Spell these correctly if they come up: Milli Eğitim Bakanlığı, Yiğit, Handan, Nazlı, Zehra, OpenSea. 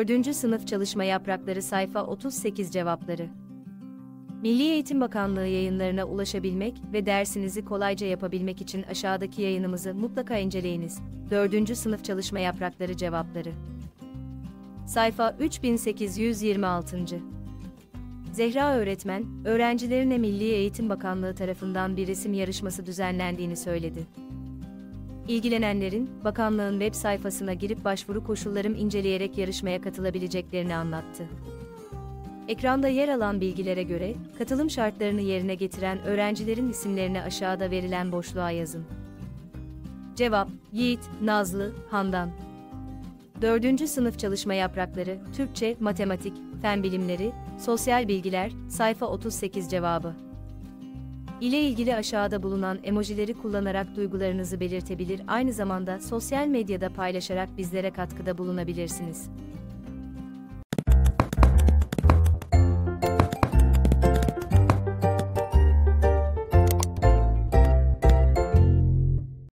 4. Sınıf Çalışma Yaprakları Sayfa 38 Cevapları. Milli Eğitim Bakanlığı yayınlarına ulaşabilmek ve dersinizi kolayca yapabilmek için aşağıdaki yayınımızı mutlaka inceleyiniz. 4. Sınıf Çalışma Yaprakları Cevapları. Sayfa 3826. Zehra öğretmen, öğrencilerine Milli Eğitim Bakanlığı tarafından bir resim yarışması düzenlendiğini söyledi. İlgilenenlerin, bakanlığın web sayfasına girip başvuru koşullarım inceleyerek yarışmaya katılabileceklerini anlattı. Ekranda yer alan bilgilere göre, katılım şartlarını yerine getiren öğrencilerin isimlerini aşağıda verilen boşluğa yazın. Cevap: Yiğit, Nazlı, Handan. 4. Sınıf Çalışma Yaprakları, Türkçe, Matematik, Fen Bilimleri, Sosyal Bilgiler, Sayfa 38 Cevabı. İle ilgili aşağıda bulunan emojileri kullanarak duygularınızı belirtebilir, aynı zamanda sosyal medyada paylaşarak bizlere katkıda bulunabilirsiniz.